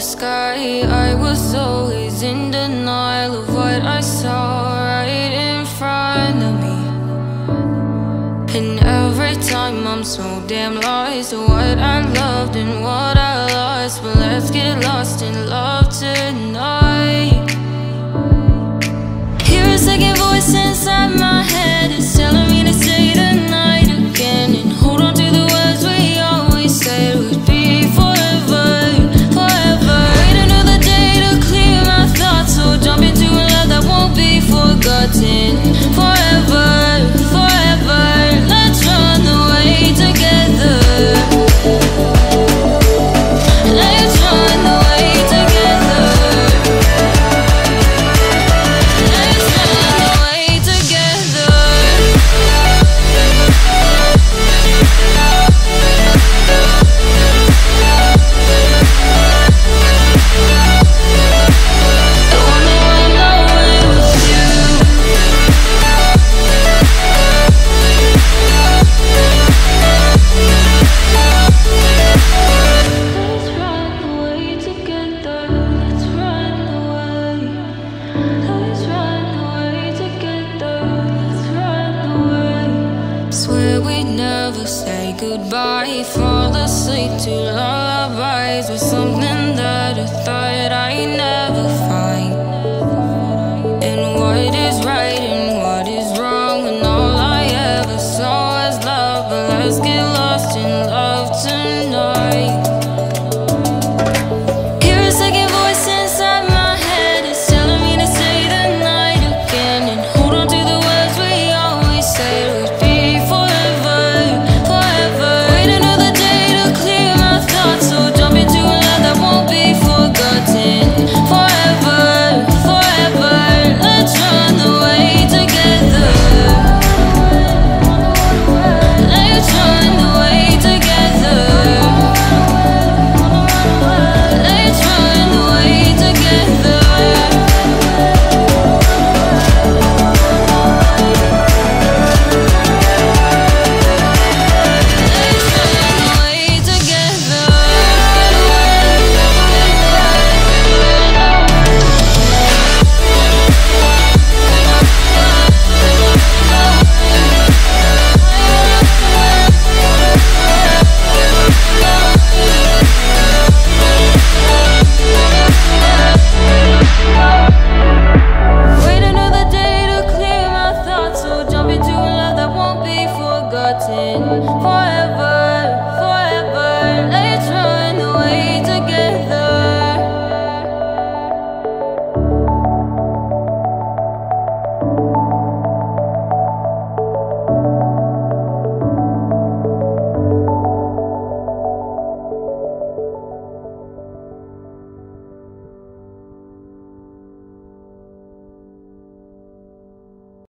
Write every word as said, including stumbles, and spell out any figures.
the sky. I was always in denial of what I saw right in front of me. And every time I'm so damn lost to what I loved and what I lost. But let's get lost in love tonight. Hear a second voice inside my head, it's telling me to stay tonight again. And hold on to the words we always said would be forever, forever. Wait another day to clear my thoughts, so jump into a love that won't be forgotten. Forever. Fall asleep to lullabies with something that I thought I knew.